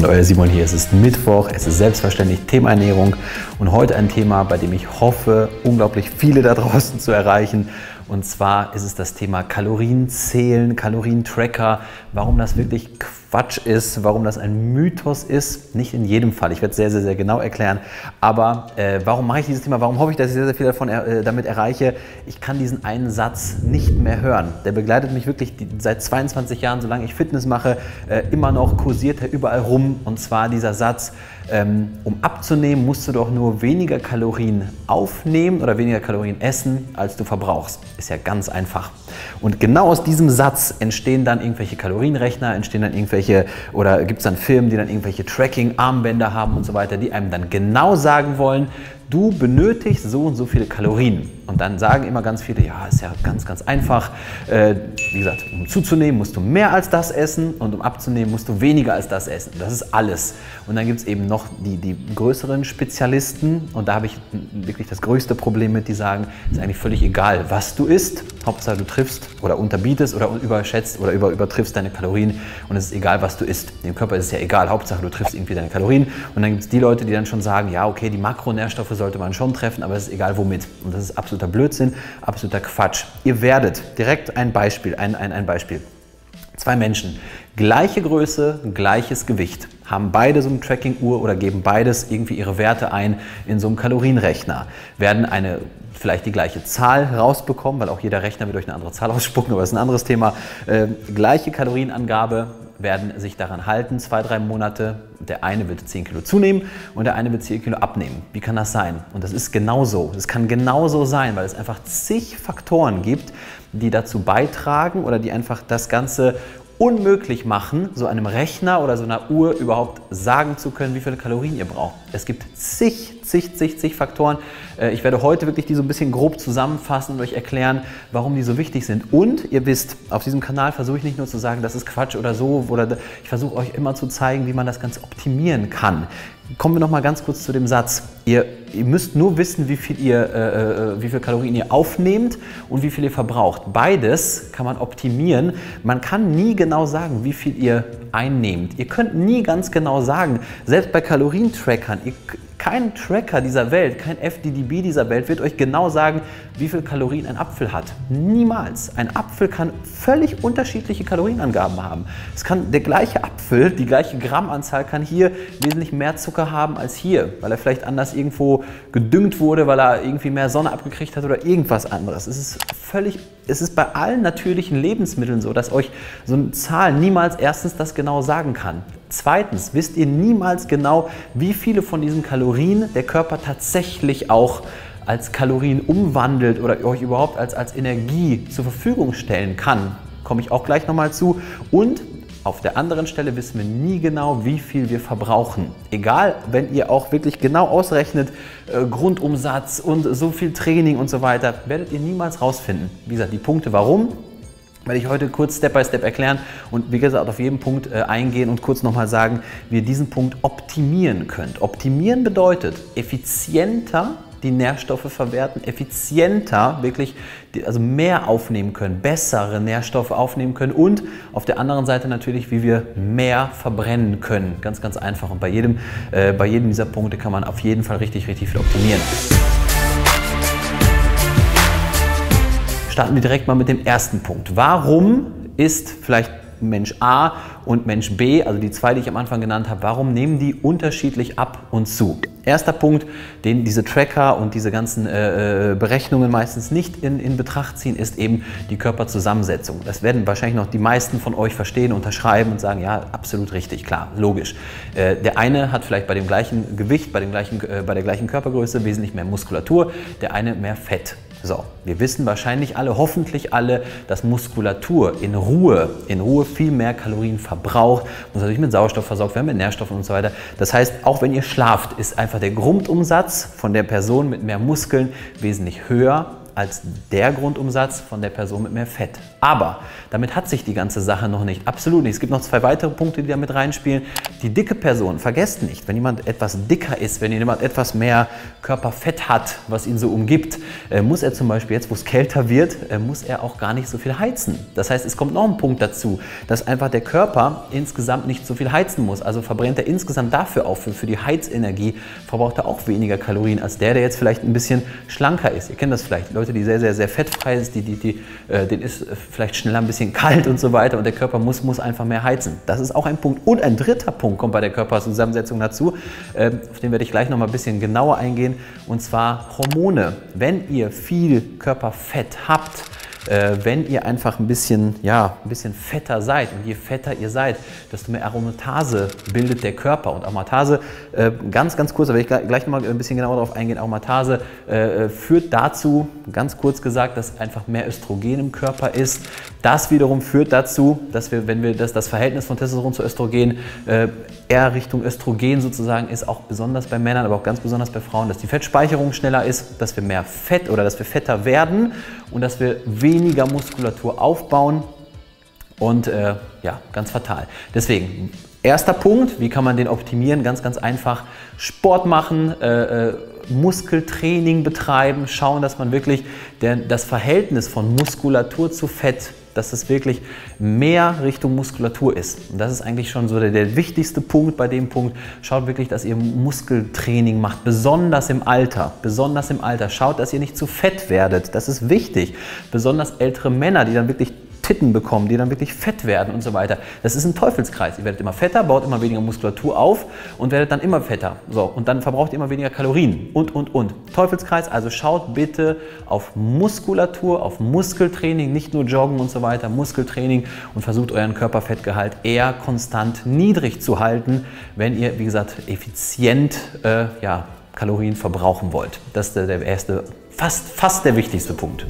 Moin, euer Simon hier. Es ist Mittwoch, es ist selbstverständlich Thema Ernährung und heute ein Thema, bei dem ich hoffe, unglaublich viele da draußen zu erreichen. Und zwar ist es das Thema Kalorienzählen, Kalorientracker, warum das wirklich Quatsch ist, warum das ein Mythos ist. Nicht in jedem Fall, ich werde es sehr, sehr, sehr genau erklären. Aber warum mache ich dieses Thema, warum hoffe ich, dass ich sehr, sehr viel davon damit erreiche? Ich kann diesen einen Satz nicht mehr hören. Der begleitet mich wirklich seit 22 Jahren, solange ich Fitness mache, immer noch kursiert er überall rum. Und zwar dieser Satz, um abzunehmen, musst du doch nur weniger Kalorien aufnehmen oder weniger Kalorien essen, als du verbrauchst. Ist ja ganz einfach. Und genau aus diesem Satz entstehen dann irgendwelche Kalorienrechner, entstehen dann irgendwelche, oder gibt es dann Firmen, die dann irgendwelche Tracking-Armbänder haben und so weiter, die einem dann genau sagen wollen, du benötigst so und so viele Kalorien. Und dann sagen immer ganz viele, ja, ist ja ganz, ganz einfach. Wie gesagt, um zuzunehmen, musst du mehr als das essen und um abzunehmen, musst du weniger als das essen. Das ist alles. Und dann gibt es eben noch die größeren Spezialisten. Und da habe ich wirklich das größte Problem mit, die sagen, ist eigentlich völlig egal, was du isst. Hauptsache, du triffst oder unterbietest oder überschätzt oder übertriffst deine Kalorien. Und es ist egal, was du isst. Dem Körper ist es ja egal. Hauptsache, du triffst irgendwie deine Kalorien. Und dann gibt es die Leute, die dann schon sagen, ja, okay, die Makronährstoffe sollte man schon treffen, aber es ist egal womit. Und das ist absoluter Blödsinn, absoluter Quatsch. Ihr werdet direkt ein Beispiel, ein Beispiel. Zwei Menschen, gleiche Größe, gleiches Gewicht, haben beide so eine Tracking-Uhr oder geben beides irgendwie ihre Werte ein in so einem Kalorienrechner, werden eine vielleicht die gleiche Zahl rausbekommen, weil auch jeder Rechner wird durch eine andere Zahl ausspucken, aber das ist ein anderes Thema. Gleiche Kalorienangabe, werden sich daran halten, 2-3 Monate. Der eine wird 10 Kilo zunehmen und der eine wird 10 Kilo abnehmen. Wie kann das sein? Und das ist genauso. Das kann genauso sein, weil es einfach zig Faktoren gibt, die dazu beitragen oder die einfach das Ganze unmöglich machen, so einem Rechner oder so einer Uhr überhaupt sagen zu können, wie viele Kalorien ihr braucht. Es gibt zig Faktoren. Ich werde heute wirklich die so ein bisschen grob zusammenfassen und euch erklären, warum die so wichtig sind. Und ihr wisst, auf diesem Kanal versuche ich nicht nur zu sagen, das ist Quatsch oder so, oder ich versuche euch immer zu zeigen, wie man das Ganze optimieren kann. Kommen wir noch mal ganz kurz zu dem Satz. Ihr müsst nur wissen, wie viel Kalorien ihr aufnehmt und wie viel ihr verbraucht. Beides kann man optimieren. Man kann nie genau sagen, wie viel ihr einnehmt. Ihr könnt nie ganz genau sagen, selbst bei Kalorientrackern, kein Tracker dieser Welt, kein FDDB dieser Welt wird euch genau sagen, wie viel Kalorien ein Apfel hat. Niemals. Ein Apfel kann völlig unterschiedliche Kalorienangaben haben. Es kann der gleiche Apfel, die gleiche Grammanzahl kann hier wesentlich mehr Zucker haben als hier, weil er vielleicht anders irgendwo gedüngt wurde, weil er irgendwie mehr Sonne abgekriegt hat oder irgendwas anderes. Es ist bei allen natürlichen Lebensmitteln so, dass euch so eine Zahl niemals erstens das genau sagen kann. Zweitens wisst ihr niemals genau, wie viele von diesen Kalorien der Körper tatsächlich auch als Kalorien umwandelt oder euch überhaupt als Energie zur Verfügung stellen kann. Komme ich auch gleich nochmal zu. Und auf der anderen Stelle wissen wir nie genau, wie viel wir verbrauchen. Egal, wenn ihr auch wirklich genau ausrechnet, Grundumsatz und so viel Training und so weiter, werdet ihr niemals rausfinden. Wie gesagt, die Punkte warum, werde ich heute kurz Step by Step erklären und wie gesagt auf jeden Punkt eingehen und kurz nochmal sagen, wie ihr diesen Punkt optimieren könnt. Optimieren bedeutet effizienter die Nährstoffe verwerten, effizienter wirklich, also mehr aufnehmen können, bessere Nährstoffe aufnehmen können und auf der anderen Seite natürlich, wie wir mehr verbrennen können. Ganz, ganz einfach und bei jedem dieser Punkte kann man auf jeden Fall richtig, richtig viel optimieren. Starten wir direkt mal mit dem ersten Punkt. Warum ist vielleicht Mensch A und Mensch B, also die zwei, die ich am Anfang genannt habe, warum nehmen die unterschiedlich ab und zu? Erster Punkt, den diese Tracker und diese ganzen Berechnungen meistens nicht in Betracht ziehen, ist eben die Körperzusammensetzung. Das werden wahrscheinlich noch die meisten von euch verstehen, unterschreiben und sagen, ja, absolut richtig, klar, logisch. Der eine hat vielleicht bei dem gleichen Gewicht, bei der gleichen Körpergröße wesentlich mehr Muskulatur, der eine mehr Fett. So, wir wissen wahrscheinlich alle, hoffentlich alle, dass Muskulatur in Ruhe viel mehr Kalorien verbraucht, muss natürlich mit Sauerstoff versorgt werden, mit Nährstoffen und so weiter. Das heißt, auch wenn ihr schlaft, ist einfach der Grundumsatz von der Person mit mehr Muskeln wesentlich höher als der Grundumsatz von der Person mit mehr Fett. Aber damit hat sich die ganze Sache noch nicht. Absolut nicht. Es gibt noch zwei weitere Punkte, die da mit reinspielen. Die dicke Person, vergesst nicht, wenn jemand etwas dicker ist, wenn jemand etwas mehr Körperfett hat, was ihn so umgibt, muss er zum Beispiel jetzt, wo es kälter wird, muss er auch gar nicht so viel heizen. Das heißt, es kommt noch ein Punkt dazu, dass einfach der Körper insgesamt nicht so viel heizen muss. Also verbrennt er insgesamt dafür auch für die Heizenergie, verbraucht er auch weniger Kalorien als der jetzt vielleicht ein bisschen schlanker ist. Ihr kennt das vielleicht. Leute, die sehr, sehr, sehr fettfrei sind, denen ist vielleicht schneller ein bisschen kalt und so weiter und der Körper muss einfach mehr heizen. Das ist auch ein Punkt. Und ein dritter Punkt kommt bei der Körperzusammensetzung dazu, auf den werde ich gleich noch mal ein bisschen genauer eingehen, und zwar Hormone. Wenn ihr viel Körperfett habt, wenn ihr einfach ein bisschen, ja, ein bisschen fetter seid, und je fetter ihr seid, desto mehr Aromatase bildet der Körper. Und Aromatase, ganz, ganz kurz, da werde ich gleich nochmal ein bisschen genauer drauf eingehen, Aromatase führt dazu, ganz kurz gesagt, dass einfach mehr Östrogen im Körper ist. Das wiederum führt dazu, dass wir, wenn wir das Verhältnis von Testosteron zu Östrogen eher Richtung Östrogen sozusagen ist, auch besonders bei Männern, aber auch ganz besonders bei Frauen, dass die Fettspeicherung schneller ist, dass wir mehr Fett oder dass wir fetter werden und dass wir weniger Muskulatur aufbauen und ja, ganz fatal. Deswegen, erster Punkt, wie kann man den optimieren? Ganz, ganz einfach, Sport machen, Muskeltraining betreiben, schauen, dass man wirklich das Verhältnis von Muskulatur zu Fett, dass es wirklich mehr Richtung Muskulatur ist. Und das ist eigentlich schon so der wichtigste Punkt bei dem Punkt. Schaut wirklich, dass ihr Muskeltraining macht, besonders im Alter. Besonders im Alter. Schaut, dass ihr nicht zu fett werdet. Das ist wichtig. Besonders ältere Männer, die dann wirklich Titten bekommen, die dann wirklich fett werden und so weiter. Das ist ein Teufelskreis. Ihr werdet immer fetter, baut immer weniger Muskulatur auf und werdet dann immer fetter. So, und dann verbraucht ihr immer weniger Kalorien und. Teufelskreis, also schaut bitte auf Muskulatur, auf Muskeltraining, nicht nur Joggen und so weiter, Muskeltraining, und versucht euren Körperfettgehalt eher konstant niedrig zu halten, wenn ihr, wie gesagt, effizient ja, Kalorien verbrauchen wollt. Das ist der erste, fast der wichtigste Punkt.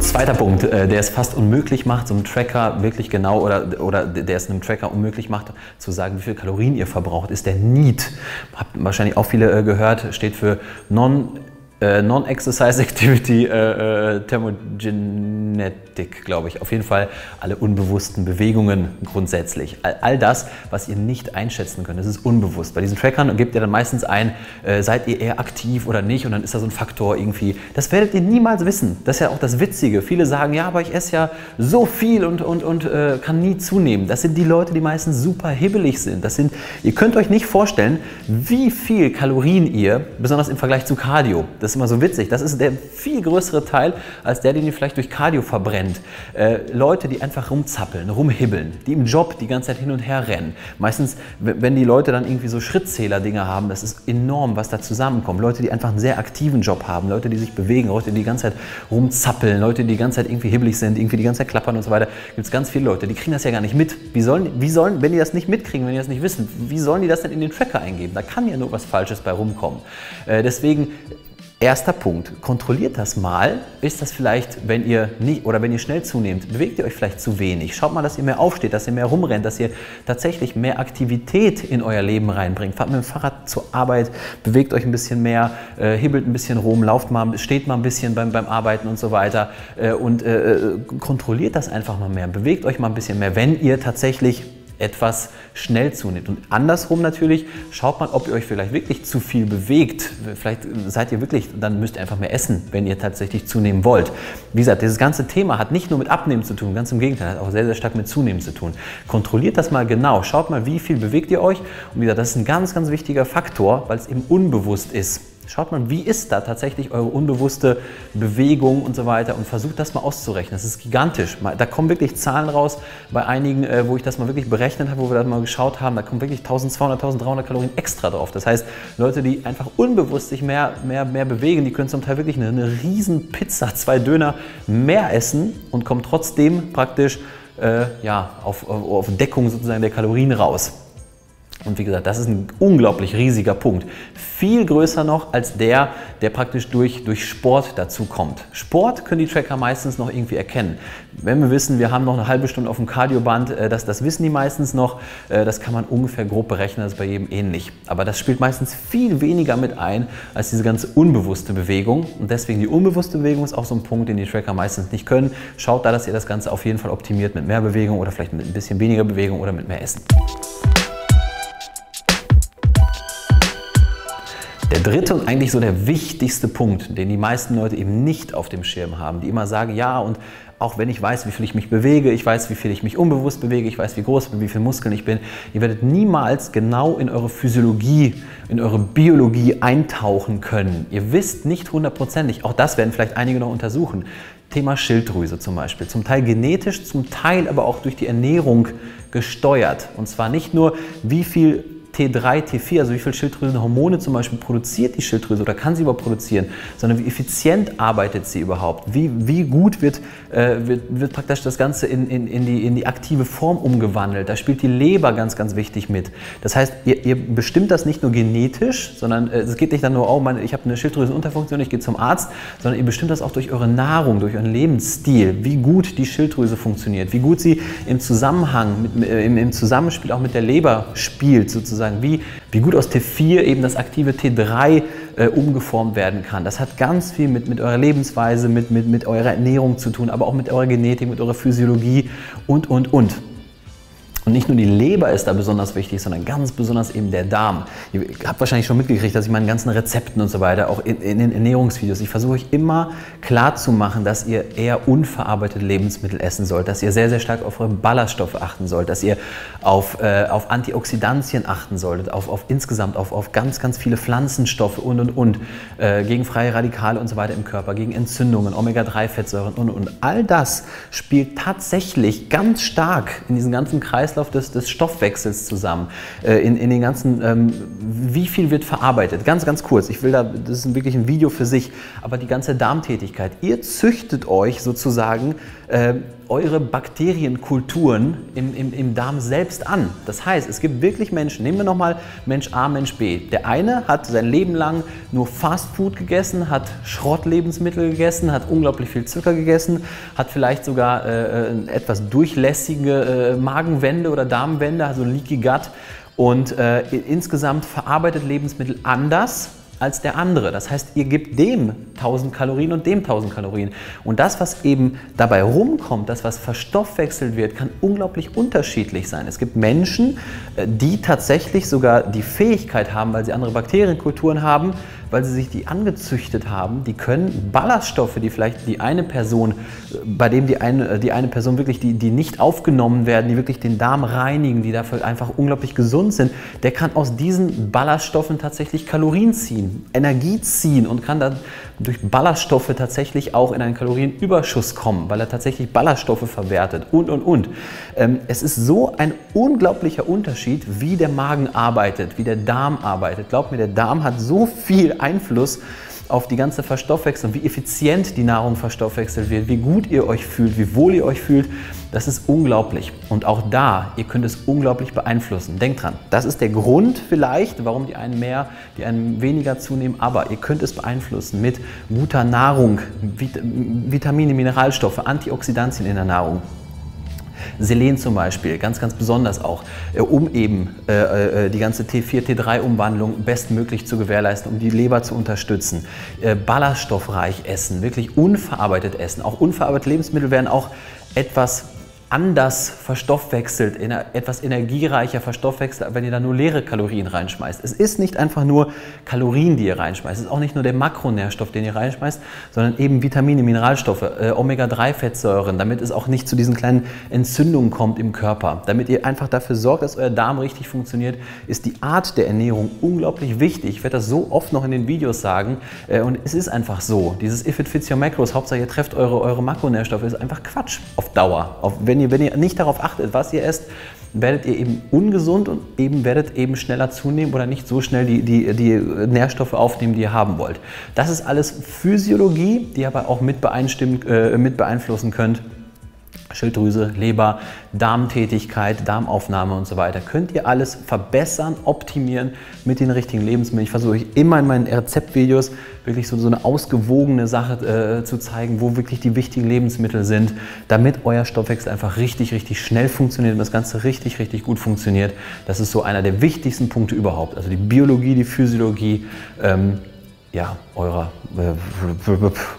Zweiter Punkt, der es fast unmöglich macht, so einem Tracker wirklich genau oder der es einem Tracker unmöglich macht, zu sagen, wie viel Kalorien ihr verbraucht, ist der NEAT. Habt wahrscheinlich auch viele gehört, steht für Non-Exercise-Activity Thermogenetik, glaube ich. Auf jeden Fall alle unbewussten Bewegungen grundsätzlich. All das, was ihr nicht einschätzen könnt, das ist unbewusst. Bei diesen Trackern gebt ihr dann meistens ein, seid ihr eher aktiv oder nicht, und dann ist da so ein Faktor irgendwie. Das werdet ihr niemals wissen. Das ist ja auch das Witzige. Viele sagen, ja, aber ich esse ja so viel und kann nie zunehmen. Das sind die Leute, die meistens super hibbelig sind. Ihr könnt euch nicht vorstellen, wie viel Kalorien ihr, besonders im Vergleich zu Cardio, das ist immer so witzig. Das ist der viel größere Teil als der, den ihr vielleicht durch Cardio verbrennt. Leute, die einfach rumzappeln, rumhibbeln, die im Job die ganze Zeit hin und her rennen. Meistens, wenn die Leute dann irgendwie so Schrittzähler-Dinger haben, das ist enorm, was da zusammenkommt. Leute, die einfach einen sehr aktiven Job haben, Leute, die sich bewegen, Leute, die die ganze Zeit rumzappeln, Leute, die die ganze Zeit irgendwie hibbelig sind, irgendwie die ganze Zeit klappern und so weiter. Gibt es ganz viele Leute, die kriegen das ja gar nicht mit. Wie sollen, wenn die das nicht mitkriegen, wenn die das nicht wissen, wie sollen die das denn in den Tracker eingeben? Da kann ja nur was Falsches bei rumkommen. Deswegen, erster Punkt, kontrolliert das mal. Ist das vielleicht, wenn ihr nicht oder wenn ihr schnell zunehmt, bewegt ihr euch vielleicht zu wenig. Schaut mal, dass ihr mehr aufsteht, dass ihr mehr rumrennt, dass ihr tatsächlich mehr Aktivität in euer Leben reinbringt. Fahrt mit dem Fahrrad zur Arbeit, bewegt euch ein bisschen mehr, hibbelt ein bisschen rum, lauft mal, steht mal ein bisschen beim Arbeiten und so weiter und kontrolliert das einfach mal mehr. Bewegt euch mal ein bisschen mehr, wenn ihr tatsächlich etwas schnell zunimmt. Und andersrum natürlich, schaut mal, ob ihr euch vielleicht wirklich zu viel bewegt. Vielleicht seid ihr wirklich, dann müsst ihr einfach mehr essen, wenn ihr tatsächlich zunehmen wollt. Wie gesagt, dieses ganze Thema hat nicht nur mit Abnehmen zu tun, ganz im Gegenteil, hat auch sehr, sehr stark mit Zunehmen zu tun. Kontrolliert das mal genau, schaut mal, wie viel bewegt ihr euch. Und wie gesagt, das ist ein ganz, ganz wichtiger Faktor, weil es eben unbewusst ist. Schaut mal, wie ist da tatsächlich eure unbewusste Bewegung und so weiter, und versucht das mal auszurechnen. Das ist gigantisch. Da kommen wirklich Zahlen raus bei einigen, wo ich das mal wirklich berechnet habe, wo wir das mal geschaut haben. Da kommen wirklich 1200, 1300 Kalorien extra drauf. Das heißt, Leute, die einfach unbewusst sich mehr bewegen, die können zum Teil wirklich eine riesen Pizza, 2 Döner mehr essen und kommen trotzdem praktisch ja, auf Deckung sozusagen der Kalorien raus. Und wie gesagt, das ist ein unglaublich riesiger Punkt. Viel größer noch als der praktisch durch Sport dazu kommt. Sport können die Tracker meistens noch irgendwie erkennen. Wenn wir wissen, wir haben noch eine halbe Stunde auf dem Cardioband, das wissen die meistens noch. Das kann man ungefähr grob berechnen, das ist bei jedem ähnlich. Aber das spielt meistens viel weniger mit ein als diese ganze unbewusste Bewegung. Und deswegen die unbewusste Bewegung ist auch so ein Punkt, den die Tracker meistens nicht können. Schaut da, dass ihr das Ganze auf jeden Fall optimiert mit mehr Bewegung oder vielleicht mit ein bisschen weniger Bewegung oder mit mehr Essen. Der dritte und eigentlich so der wichtigste Punkt, den die meisten Leute eben nicht auf dem Schirm haben, die immer sagen, ja, und auch wenn ich weiß, wie viel ich mich bewege, ich weiß, wie viel ich mich unbewusst bewege, ich weiß, wie groß ich bin, wie viele Muskeln ich bin, ihr werdet niemals genau in eure Physiologie, in eure Biologie eintauchen können. Ihr wisst nicht hundertprozentig, auch das werden vielleicht einige noch untersuchen, Thema Schilddrüse zum Beispiel, zum Teil genetisch, zum Teil aber auch durch die Ernährung gesteuert. Und zwar nicht nur, wie viel T3, T4, also wie viel Schilddrüsenhormone zum Beispiel produziert die Schilddrüse oder kann sie überhaupt produzieren, sondern wie effizient arbeitet sie überhaupt, wie gut wird praktisch das Ganze in die aktive Form umgewandelt. Da spielt die Leber ganz, ganz wichtig mit. Das heißt, ihr bestimmt das nicht nur genetisch, sondern es geht nicht dann nur, oh, ich habe eine Schilddrüsenunterfunktion, ich gehe zum Arzt, sondern ihr bestimmt das auch durch eure Nahrung, durch euren Lebensstil, wie gut die Schilddrüse funktioniert, wie gut sie im Zusammenhang, im Zusammenspiel auch mit der Leber spielt sozusagen. Wie gut aus T4 eben das aktive T3 umgeformt werden kann. Das hat ganz viel mit eurer Lebensweise, mit eurer Ernährung zu tun, aber auch mit eurer Genetik, mit eurer Physiologie und. Und nicht nur die Leber ist da besonders wichtig, sondern ganz besonders eben der Darm. Ihr habt wahrscheinlich schon mitgekriegt, dass ich meinen ganzen Rezepten und so weiter, auch in den Ernährungsvideos, ich versuche euch immer klar zu machen, dass ihr eher unverarbeitete Lebensmittel essen sollt, dass ihr sehr, sehr stark auf eure Ballaststoffe achten sollt, dass ihr auf Antioxidantien achten solltet, auf insgesamt auf ganz, ganz viele Pflanzenstoffe und. Gegen freie Radikale und so weiter im Körper, gegen Entzündungen, Omega-3-Fettsäuren und. All das spielt tatsächlich ganz stark in diesen ganzen Kreislauf des Stoffwechsels zusammen, in den ganzen, wie viel wird verarbeitet, ganz kurz, das ist wirklich ein Video für sich, aber die ganze Darmtätigkeit, ihr züchtet euch sozusagen eure Bakterienkulturen im Darm selbst an. Das heißt, es gibt wirklich Menschen, nehmen wir nochmal Mensch A, Mensch B. Der eine hat sein Leben lang nur Fastfood gegessen, hat Schrottlebensmittel gegessen, hat unglaublich viel Zucker gegessen, hat vielleicht sogar etwas durchlässige Magenwände oder Darmwände, also Leaky Gut, und insgesamt verarbeitet Lebensmittel anders als der andere. Das heißt, ihr gebt dem 1000 Kalorien und dem 1000 Kalorien. Und das, was eben dabei rumkommt, das, was verstoffwechselt wird, kann unglaublich unterschiedlich sein. Es gibt Menschen, die tatsächlich sogar die Fähigkeit haben, weil sie andere Bakterienkulturen haben, weil sie sich die angezüchtet haben, die können Ballaststoffe, die vielleicht die eine Person, bei denen die eine Person wirklich, die nicht aufgenommen werden, die wirklich den Darm reinigen, die dafür einfach unglaublich gesund sind, der kann aus diesen Ballaststoffen tatsächlich Kalorien ziehen, Energie ziehen und kann dann durch Ballaststoffe tatsächlich auch in einen Kalorienüberschuss kommen, weil er tatsächlich Ballaststoffe verwertet und. Es ist so ein unglaublicher Unterschied, wie der Magen arbeitet, wie der Darm arbeitet. Glaubt mir, der Darm hat so viel Einfluss auf die ganze Verstoffwechslung, wie effizient die Nahrung verstoffwechselt wird, wie gut ihr euch fühlt, wie wohl ihr euch fühlt, das ist unglaublich. Und auch da, ihr könnt es unglaublich beeinflussen. Denkt dran, das ist der Grund vielleicht, warum die einen mehr, die einen weniger zunehmen, aber ihr könnt es beeinflussen mit guter Nahrung, Vitamine, Mineralstoffe, Antioxidantien in der Nahrung. Selen zum Beispiel, ganz besonders auch, um eben die ganze T4, T3-Umwandlung bestmöglich zu gewährleisten, um die Leber zu unterstützen. Ballaststoffreich essen, wirklich unverarbeitet essen. Auch unverarbeitete Lebensmittel werden auch etwas anders verstoffwechselt, etwas energiereicher verstoffwechselt, wenn ihr da nur leere Kalorien reinschmeißt. Es ist nicht einfach nur Kalorien, die ihr reinschmeißt. Es ist auch nicht nur der Makronährstoff, den ihr reinschmeißt, sondern eben Vitamine, Mineralstoffe, Omega-3-Fettsäuren, damit es auch nicht zu diesen kleinen Entzündungen kommt im Körper. Damit ihr einfach dafür sorgt, dass euer Darm richtig funktioniert, ist die Art der Ernährung unglaublich wichtig. Ich werde das so oft noch in den Videos sagen und es ist einfach so. Dieses If It Fits Your Macros, Hauptsache ihr trefft eure Makronährstoffe, ist einfach Quatsch auf Dauer. Wenn ihr nicht darauf achtet, was ihr esst, werdet ihr eben ungesund und werdet schneller zunehmen oder nicht so schnell die Nährstoffe aufnehmen, die ihr haben wollt. Das ist alles Physiologie, die ihr aber auch mit beeinflussen könnt Schilddrüse, Leber, Darmtätigkeit, Darmaufnahme und so weiter. Könnt ihr alles verbessern, optimieren mit den richtigen Lebensmitteln. Ich versuche euch immer in meinen Rezeptvideos wirklich so eine ausgewogene Sache zu zeigen, wo wirklich die wichtigen Lebensmittel sind, damit euer Stoffwechsel einfach richtig schnell funktioniert und das Ganze richtig gut funktioniert. Das ist so einer der wichtigsten Punkte überhaupt. Also die Biologie, die Physiologie, ja,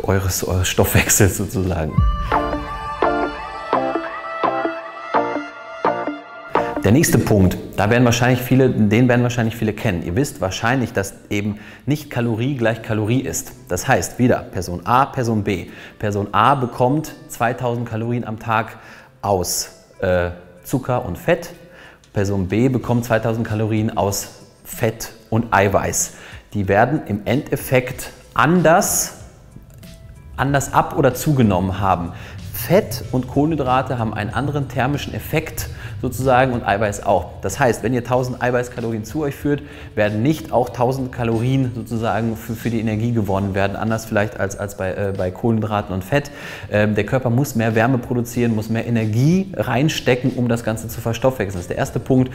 eures Stoffwechsels sozusagen. Der nächste Punkt, den werden wahrscheinlich viele kennen. Ihr wisst wahrscheinlich, dass eben nicht Kalorie gleich Kalorie ist. Das heißt, wieder Person A, Person B. Person A bekommt 2000 Kalorien am Tag aus Zucker und Fett. Person B bekommt 2000 Kalorien aus Fett und Eiweiß. Die werden im Endeffekt anders ab- oder zugenommen haben. Fett und Kohlenhydrate haben einen anderen thermischen Effekt sozusagen und Eiweiß auch. Das heißt, wenn ihr 1000 Eiweißkalorien zu euch führt, werden nicht auch 1000 Kalorien sozusagen für die Energie gewonnen werden, anders vielleicht als bei Kohlenhydraten und Fett. Der Körper muss mehr Wärme produzieren, muss mehr Energie reinstecken, um das Ganze zu verstoffwechseln. Das ist der erste Punkt.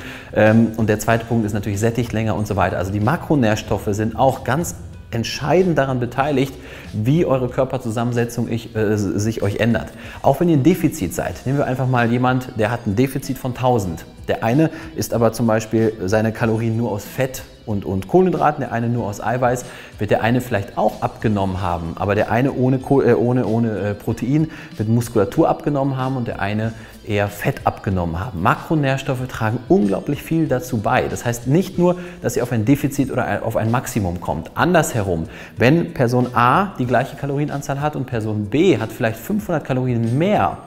Und der zweite Punkt ist natürlich sättigt länger und so weiter. Also die Makronährstoffe sind auch ganz entscheidend daran beteiligt, wie eure Körperzusammensetzung sich euch ändert. Auch wenn ihr ein Defizit seid, nehmen wir einfach mal jemand, der hat ein Defizit von 1000. Der eine isst aber zum Beispiel seine Kalorien nur aus Fett und Kohlenhydraten, der eine nur aus Eiweiß, wird der eine vielleicht auch abgenommen haben, aber der eine ohne Protein wird Muskulatur abgenommen haben und der eine eher Fett abgenommen haben. Makronährstoffe tragen unglaublich viel dazu bei. Das heißt nicht nur, dass ihr auf ein Defizit oder auf ein Maximum kommt. Andersherum, wenn Person A die gleiche Kalorienanzahl hat und Person B hat vielleicht 500 Kalorien mehr,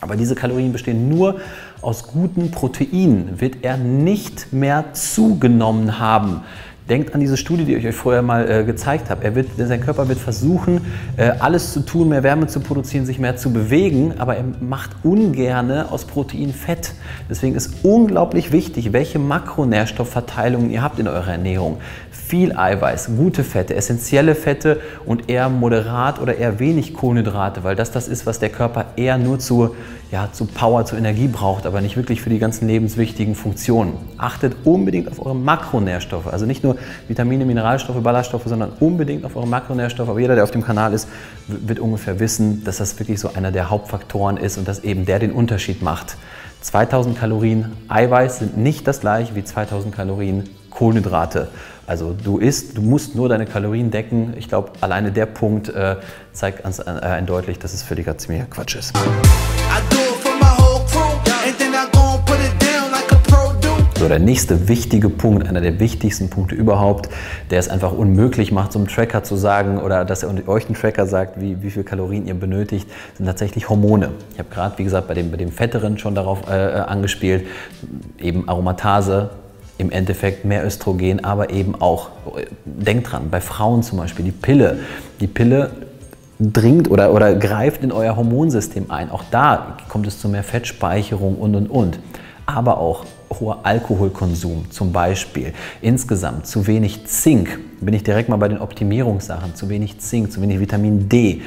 aber diese Kalorien bestehen nur aus guten Proteinen, wird er nicht mehr zugenommen haben. Denkt an diese Studie, die ich euch vorher mal gezeigt habe. Sein Körper wird versuchen, alles zu tun, mehr Wärme zu produzieren, sich mehr zu bewegen, aber er macht ungerne aus Protein Fett. Deswegen ist unglaublich wichtig, welche Makronährstoffverteilungen ihr habt in eurer Ernährung. Viel Eiweiß, gute Fette, essentielle Fette und eher moderat oder eher wenig Kohlenhydrate, weil das ist, was der Körper eher nur zu Power, zu Energie braucht, aber nicht wirklich für die ganzen lebenswichtigen Funktionen. Achtet unbedingt auf eure Makronährstoffe, also nicht nur Vitamine, Mineralstoffe, Ballaststoffe, sondern unbedingt auf eure Makronährstoffe. Aber jeder, der auf dem Kanal ist, wird ungefähr wissen, dass das wirklich so einer der Hauptfaktoren ist und dass eben der den Unterschied macht. 2000 Kalorien Eiweiß sind nicht das gleiche wie 2000 Kalorien Kohlenhydrate. Also du musst nur deine Kalorien decken. Ich glaube, alleine der Punkt zeigt uns deutlich, dass es für dich ziemlicher Quatsch ist. So, der nächste wichtige Punkt, einer der wichtigsten Punkte überhaupt, der es einfach unmöglich macht, so einem Tracker zu sagen oder dass euch ein Tracker sagt, wie viel Kalorien ihr benötigt, sind tatsächlich Hormone. Ich habe gerade, wie gesagt, bei dem Fetteren schon darauf angespielt, eben Aromatase, im Endeffekt mehr Östrogen, aber eben auch, denkt dran, bei Frauen zum Beispiel, die Pille dringt oder greift in euer Hormonsystem ein. Auch da kommt es zu mehr Fettspeicherung und. Aber auch hoher Alkoholkonsum zum Beispiel, insgesamt zu wenig Zink, bin ich direkt mal bei den Optimierungssachen, zu wenig Zink, zu wenig Vitamin D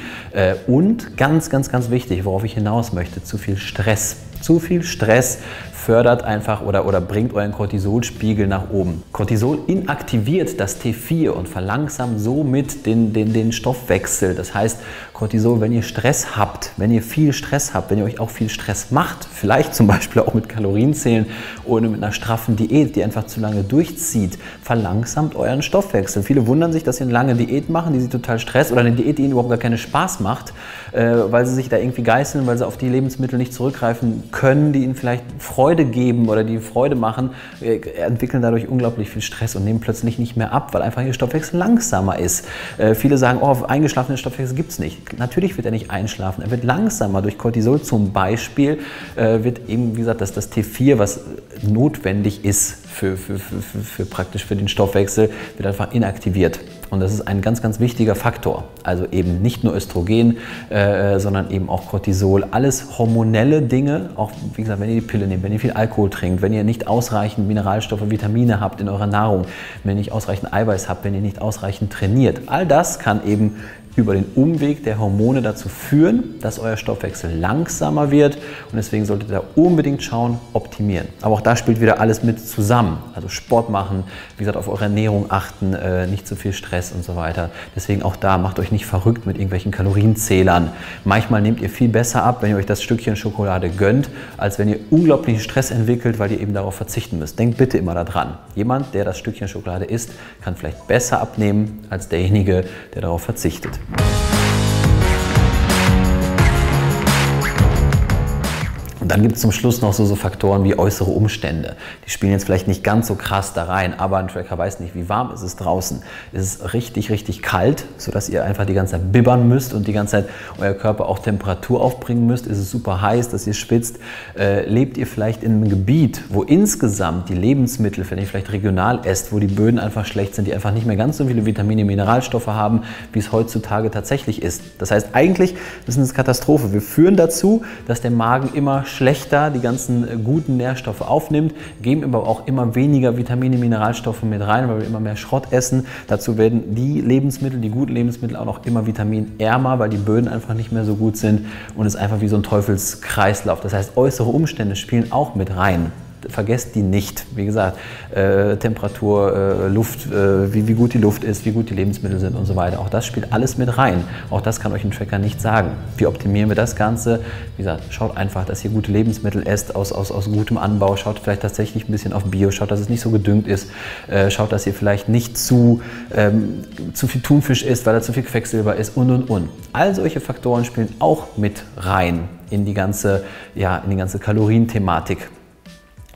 und ganz wichtig, worauf ich hinaus möchte, zu viel Stress. Zu viel Stress fördert einfach oder bringt euren Cortisolspiegel nach oben. Cortisol inaktiviert das T4 und verlangsamt somit den Stoffwechsel. Das heißt, Cortisol, wenn ihr Stress habt, wenn ihr viel Stress habt, wenn ihr euch auch viel Stress macht, vielleicht zum Beispiel auch mit Kalorienzählen oder mit einer straffen Diät, die einfach zu lange durchzieht, verlangsamt euren Stoffwechsel. Viele wundern sich, dass sie eine lange Diät machen, die sie total stresst oder eine Diät, die ihnen überhaupt gar keinen Spaß macht, weil sie sich da irgendwie geißeln, weil sie auf die Lebensmittel nicht zurückgreifen können, die ihnen vielleicht Freude geben oder die Freude machen, entwickeln dadurch unglaublich viel Stress und nehmen plötzlich nicht mehr ab, weil einfach ihr Stoffwechsel langsamer ist. Viele sagen, oh, eingeschlafenen Stoffwechsel gibt es nicht. Natürlich wird er nicht einschlafen, er wird langsamer. Durch Cortisol zum Beispiel wird eben, wie gesagt, dass das T4, was notwendig ist für den Stoffwechsel, wird einfach inaktiviert. Und das ist ein ganz wichtiger Faktor. Also eben nicht nur Östrogen, sondern eben auch Cortisol. Alles hormonelle Dinge, auch wie gesagt, wenn ihr die Pille nehmt, wenn ihr viel Alkohol trinkt, wenn ihr nicht ausreichend Mineralstoffe, Vitamine habt in eurer Nahrung, wenn ihr nicht ausreichend Eiweiß habt, wenn ihr nicht ausreichend trainiert. All das kann eben über den Umweg der Hormone dazu führen, dass euer Stoffwechsel langsamer wird, und deswegen solltet ihr da unbedingt schauen, optimieren. Aber auch da spielt wieder alles mit zusammen, also Sport machen, wie gesagt, auf eure Ernährung achten, nicht zu viel Stress und so weiter. Deswegen auch da, macht euch nicht verrückt mit irgendwelchen Kalorienzählern. Manchmal nehmt ihr viel besser ab, wenn ihr euch das Stückchen Schokolade gönnt, als wenn ihr unglaublichen Stress entwickelt, weil ihr eben darauf verzichten müsst. Denkt bitte immer daran, jemand, der das Stückchen Schokolade isst, kann vielleicht besser abnehmen als derjenige, der darauf verzichtet. Und dann gibt es zum Schluss noch so Faktoren wie äußere Umstände. Die spielen jetzt vielleicht nicht ganz so krass da rein, aber ein Tracker weiß nicht, wie warm ist es draußen. Ist es richtig, richtig kalt, sodass ihr einfach die ganze Zeit bibbern müsst und die ganze Zeit euer Körper auch Temperatur aufbringen müsst? Ist es super heiß, dass ihr schwitzt? Lebt ihr vielleicht in einem Gebiet, wo insgesamt die Lebensmittel, wenn ihr vielleicht regional esst, wo die Böden einfach schlecht sind, die einfach nicht mehr ganz so viele Vitamine, Mineralstoffe haben, wie es heutzutage tatsächlich ist? Das heißt, eigentlich ist es eine Katastrophe. Wir führen dazu, dass der Magen immer schlechter die ganzen guten Nährstoffe aufnimmt, geben aber auch immer weniger Vitamine, Mineralstoffe mit rein, weil wir immer mehr Schrott essen. Dazu werden die Lebensmittel, die guten Lebensmittel, auch noch immer vitaminärmer, weil die Böden einfach nicht mehr so gut sind, und es ist einfach wie so ein Teufelskreislauf. Das heißt, äußere Umstände spielen auch mit rein. Vergesst die nicht. Wie gesagt, Temperatur, Luft, wie gut die Luft ist, wie gut die Lebensmittel sind und so weiter. Auch das spielt alles mit rein. Auch das kann euch ein Tracker nicht sagen. Wie optimieren wir das Ganze? Wie gesagt, schaut einfach, dass ihr gute Lebensmittel esst aus gutem Anbau. Schaut vielleicht tatsächlich ein bisschen auf Bio. Schaut, dass es nicht so gedüngt ist. Schaut, dass ihr vielleicht nicht zu viel Thunfisch isst, weil da zu viel Quecksilber ist und. All solche Faktoren spielen auch mit rein in die ganze, Kalorienthematik.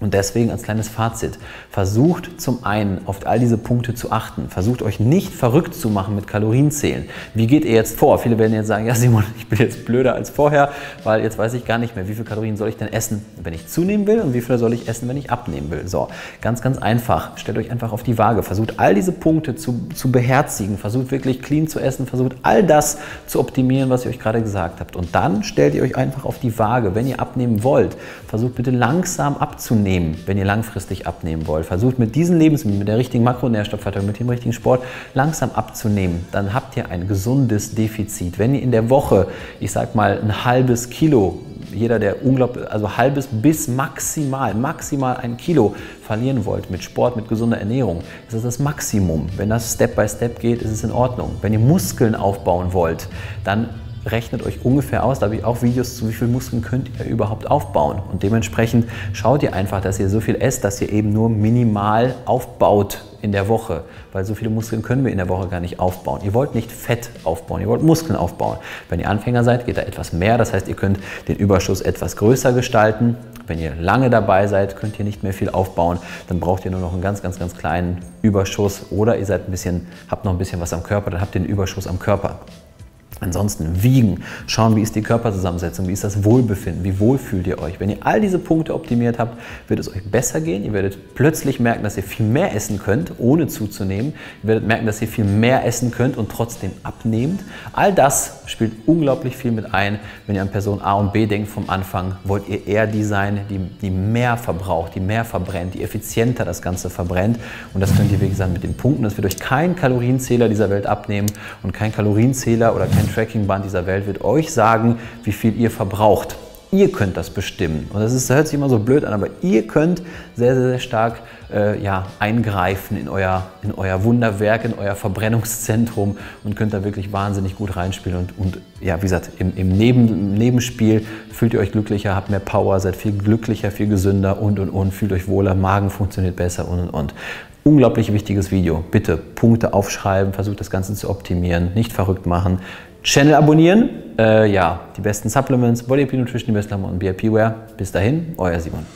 Und deswegen als kleines Fazit, versucht zum einen auf all diese Punkte zu achten. Versucht euch nicht verrückt zu machen mit Kalorienzählen. Wie geht ihr jetzt vor? Viele werden jetzt sagen, ja Simon, ich bin jetzt blöder als vorher, weil jetzt weiß ich gar nicht mehr, wie viele Kalorien soll ich denn essen, wenn ich zunehmen will, und wie viele soll ich essen, wenn ich abnehmen will. So, ganz einfach. Stellt euch einfach auf die Waage. Versucht all diese Punkte zu beherzigen. Versucht wirklich clean zu essen. Versucht all das zu optimieren, was ich euch gerade gesagt habt. Und dann stellt ihr euch einfach auf die Waage. Wenn ihr abnehmen wollt, versucht bitte langsam abzunehmen, wenn ihr langfristig abnehmen wollt. Versucht mit diesen Lebensmitteln, mit der richtigen Makronährstoffverteilung, mit dem richtigen Sport langsam abzunehmen. Dann habt ihr ein gesundes Defizit. Wenn ihr in der Woche, ich sag mal, ein halbes Kilo, jeder, der unglaublich, also halbes bis maximal 1 Kilo verlieren wollt mit Sport, mit gesunder Ernährung, ist das das Maximum. Wenn das Step by Step geht, ist es in Ordnung. Wenn ihr Muskeln aufbauen wollt, dann rechnet euch ungefähr aus, da habe ich auch Videos zu, wie viel Muskeln könnt ihr überhaupt aufbauen. Und dementsprechend schaut ihr einfach, dass ihr so viel esst, dass ihr eben nur minimal aufbaut in der Woche, weil so viele Muskeln können wir in der Woche gar nicht aufbauen. Ihr wollt nicht Fett aufbauen, ihr wollt Muskeln aufbauen. Wenn ihr Anfänger seid, geht da etwas mehr, das heißt, ihr könnt den Überschuss etwas größer gestalten. Wenn ihr lange dabei seid, könnt ihr nicht mehr viel aufbauen, dann braucht ihr nur noch einen ganz kleinen Überschuss, oder ihr seid habt noch ein bisschen was am Körper, dann habt ihr den Überschuss am Körper. Ansonsten wiegen, schauen, wie ist die Körperzusammensetzung, wie ist das Wohlbefinden, wie wohl fühlt ihr euch. Wenn ihr all diese Punkte optimiert habt, wird es euch besser gehen. Ihr werdet plötzlich merken, dass ihr viel mehr essen könnt, ohne zuzunehmen. Ihr werdet merken, dass ihr viel mehr essen könnt und trotzdem abnehmt. All das spielt unglaublich viel mit ein. Wenn ihr an Person A und B denkt vom Anfang, wollt ihr eher die sein, die mehr verbraucht, die mehr verbrennt, die effizienter das Ganze verbrennt. Und das könnt ihr, wie gesagt, mit den Punkten. Das wird euch kein Kalorienzähler dieser Welt abnehmen, und kein Kalorienzähler oder kein Trackingband dieser Welt wird euch sagen, wie viel ihr verbraucht. Ihr könnt das bestimmen. Und das hört sich immer so blöd an, aber ihr könnt sehr stark eingreifen in euer Wunderwerk, in euer Verbrennungszentrum, und könnt da wirklich wahnsinnig gut reinspielen. Und ja, wie gesagt, im Nebenspiel fühlt ihr euch glücklicher, habt mehr Power, seid viel glücklicher, viel gesünder und. Fühlt euch wohler, Magen funktioniert besser und. Unglaublich wichtiges Video. Bitte Punkte aufschreiben, versucht das Ganze zu optimieren, nicht verrückt machen. Channel abonnieren, die besten Supplements, Body-P-Nutrition, die besten Klamotten, BIP-Wear. Bis dahin, euer Simon.